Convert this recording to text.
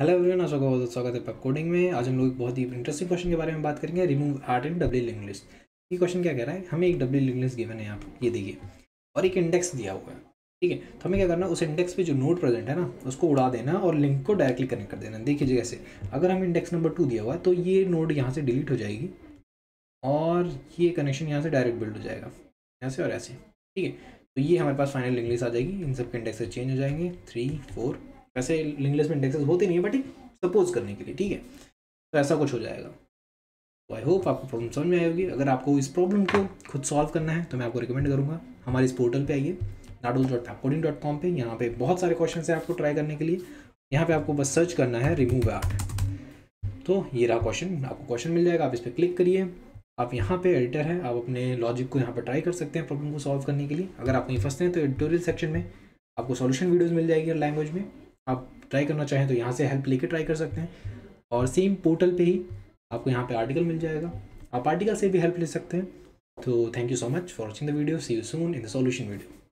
Hello everyone, आपका बहुत बहुत स्वागत है पेपकोडिंग में। आज हम लोग एक बहुत ही इंटरेस्टिंग क्वेश्चन के बारे में बात करेंगे, remove art in W link list. ये क्वेश्चन क्या कह रहा है, हमें एक डब्ल्यू लिंक लिस्ट गिवन है यहाँ पर, ये देखिए, और एक इंडेक्स दिया हुआ है। ठीक है, तो हमें क्या करना है, उस इंडेक्स पे जो नोड प्रेजेंट है ना, उसको उड़ा देना और लिंक को डायरेक्टली कनेक्ट कर देना। देखिए जैसे अगर हमें इंडेक्स नंबर 2 दिया हुआ है तो ये नोड यहाँ से डिलीट हो जाएगी और ये कनेक्शन यहाँ से डायरेक्ट बिल्ड हो जाएगा, यहाँ से और ऐसे। ठीक है, तो ये हमारे पास फाइनल लिंक लिस्ट आ जाएगी। इन सब के इंडेक्सेस चेंज हो जाएंगे 3, 4। वैसे लिंक लिस्ट में इंडेक्सेस होते नहीं है, बट सपोज करने के लिए ठीक है, तो ऐसा कुछ हो जाएगा। तो आई होप आपको प्रॉब्लम समझ में आई होगी। अगर आपको इस प्रॉब्लम को खुद सॉल्व करना है तो मैं आपको रिकमेंड करूँगा हमारे इस पोर्टल पर आइए, nadoj.pepcoding.com पे। यहाँ पे बहुत सारे क्वेश्चन हैं आपको ट्राई करने के लिए। यहाँ पे आपको बस सर्च करना है रिमूव आर्ट। तो ये रहा क्वेश्चन, आपको क्वेश्चन मिल जाएगा, आप इस पर क्लिक करिए। आप यहाँ पे एडिटर है, आप अपने लॉजिक को यहाँ पे ट्राई कर सकते हैं प्रॉब्लम को सॉल्व करने के लिए। अगर आप नहीं फंसते हैं तो एडिटोरियल सेक्शन में आपको सॉल्यूशन वीडियोस मिल जाएगी लैंग्वेज में। आप ट्राई करना चाहें तो यहाँ से हेल्प लेके ट्राई कर सकते हैं, और सेम पोर्टल पे ही आपको यहाँ पे आर्टिकल मिल जाएगा, आप आर्टिकल से भी हेल्प ले सकते हैं। तो thank you so much for watching the video, see you soon in the solution video.